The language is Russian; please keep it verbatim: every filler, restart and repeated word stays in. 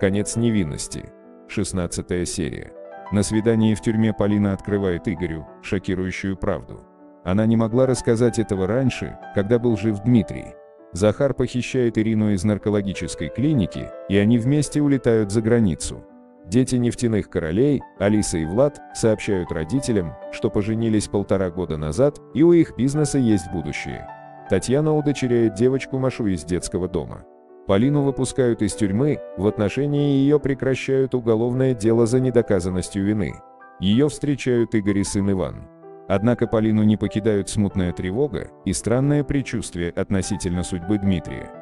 Конец невинности. шестнадцатая серия. На свидании в тюрьме Полина открывает Игорю шокирующую правду. Она не могла рассказать этого раньше, когда был жив Дмитрий. Захар похищает Ирину из наркологической клиники, и они вместе улетают за границу. Дети нефтяных королей, Алиса и Влад, сообщают родителям, что поженились полтора года назад, и у их бизнеса есть будущее. Татьяна удочеряет девочку Машу из детского дома. Полину выпускают из тюрьмы, в отношении ее прекращают уголовное дело за недоказанностью вины. Ее встречают Игорь и сын Иван. Однако Полину не покидают смутная тревога и странное предчувствие относительно судьбы Дмитрия.